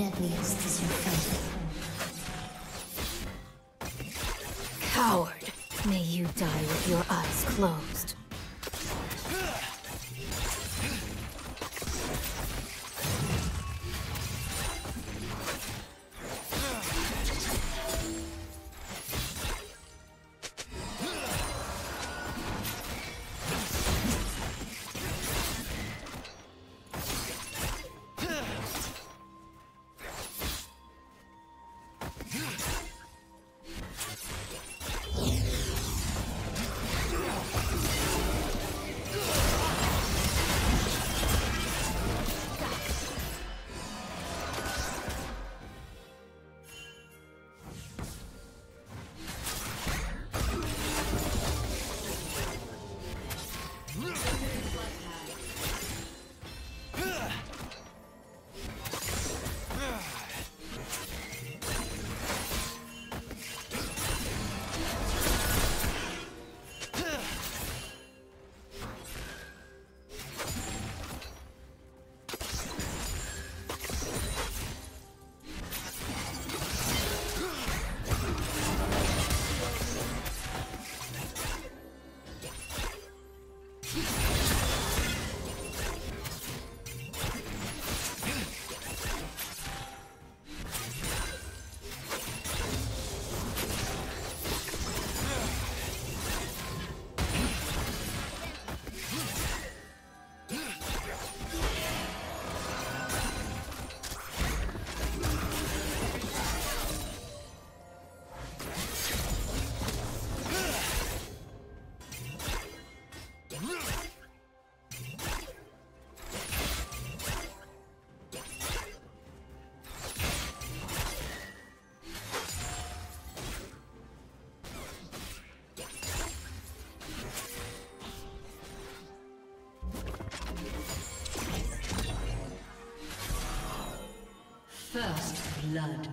deadliest is your faith. Coward! May you die with your eyes closed. First blood.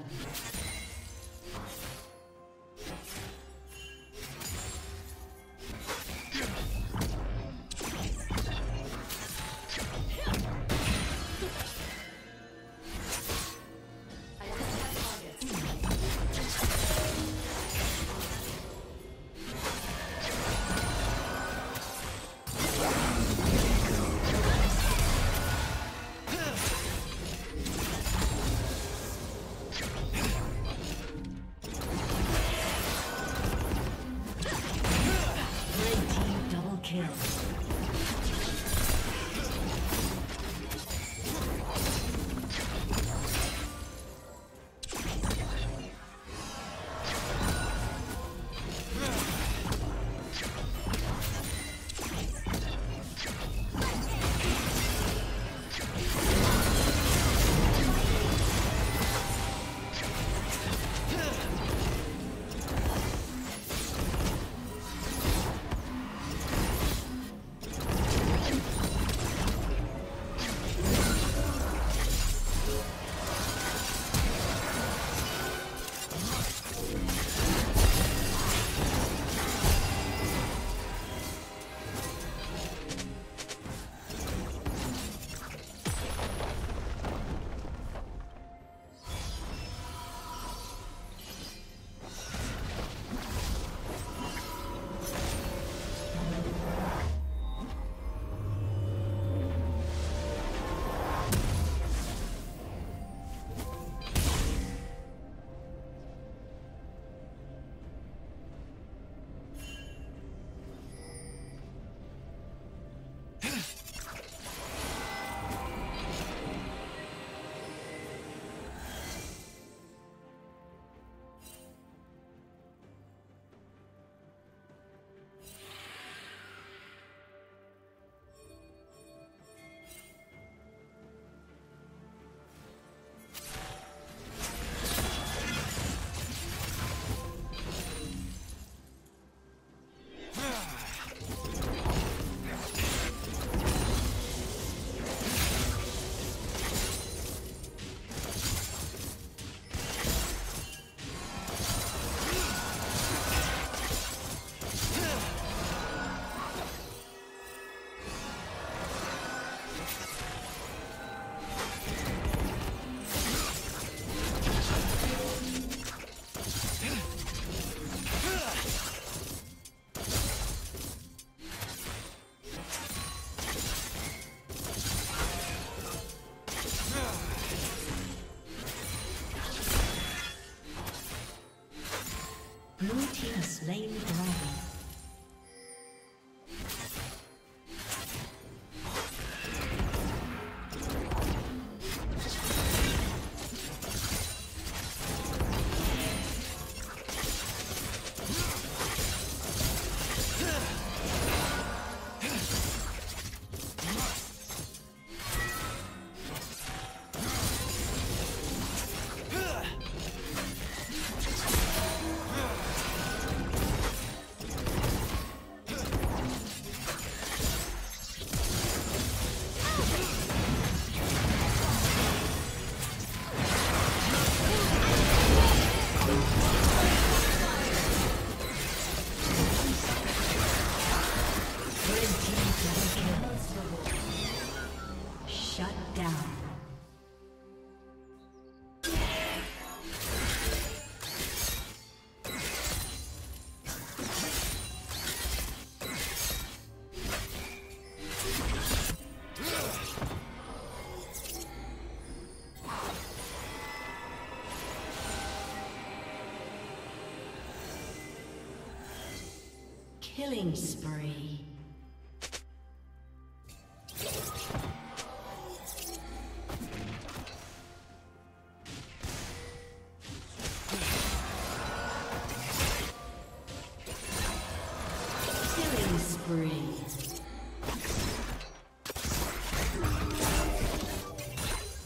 Killing spree. Killing spree.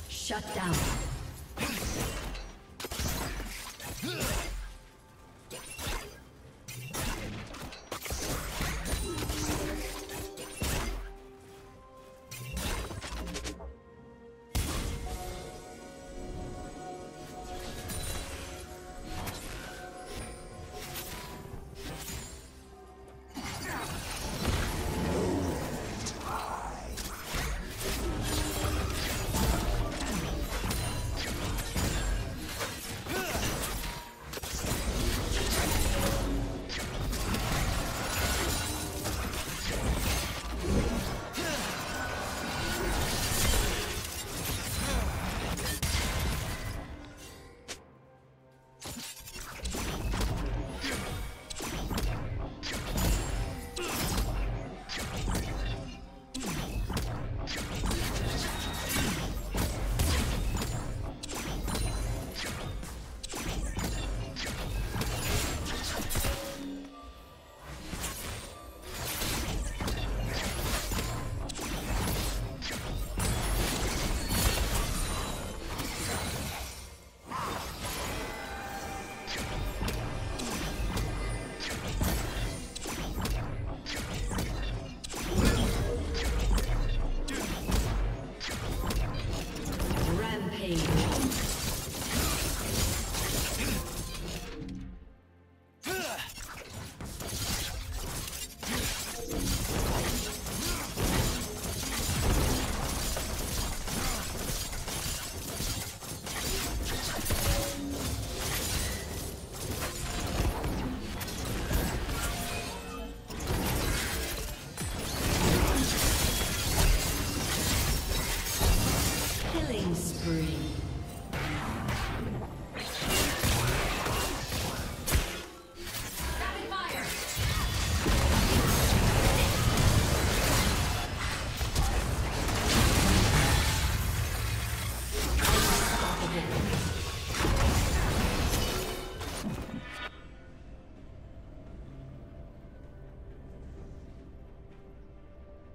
Shut down.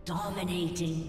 Dominating.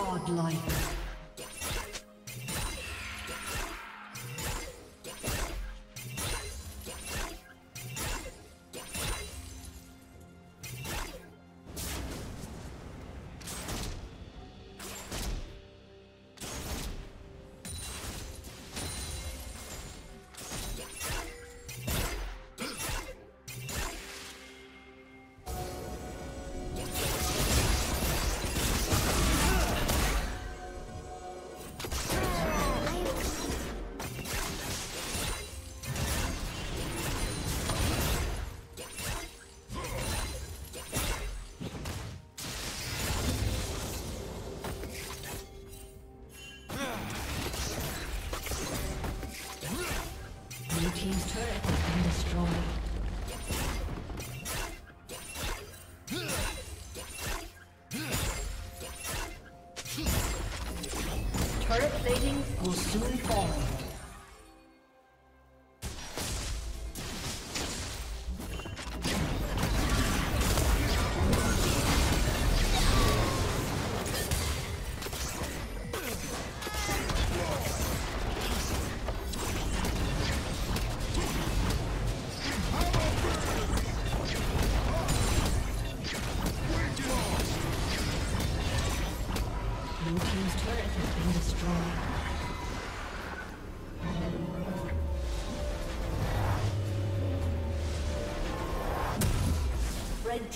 Godlike. Red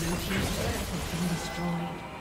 Blue team's turret has been destroyed.